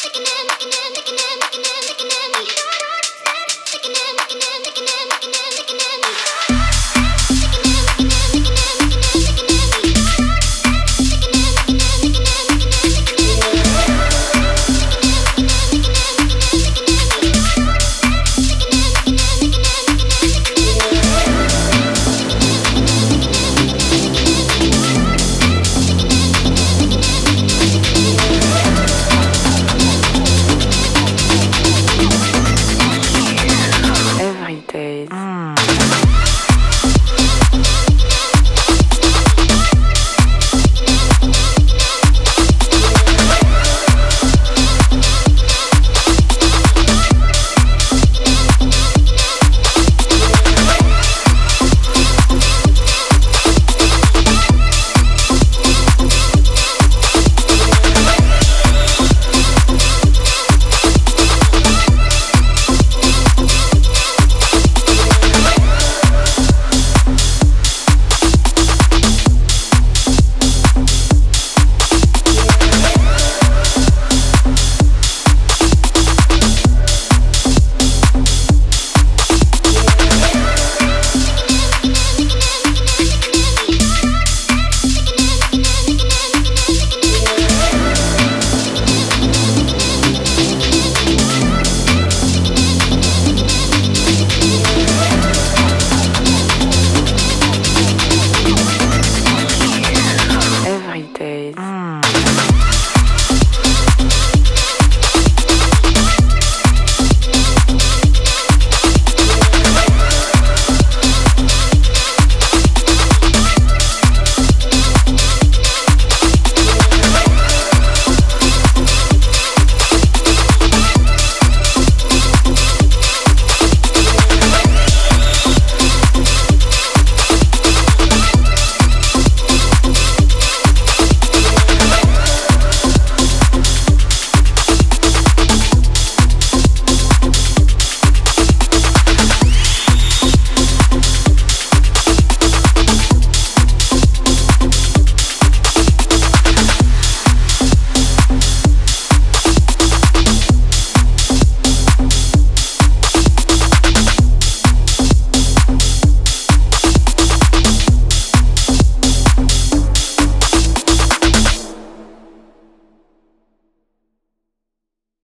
Chicken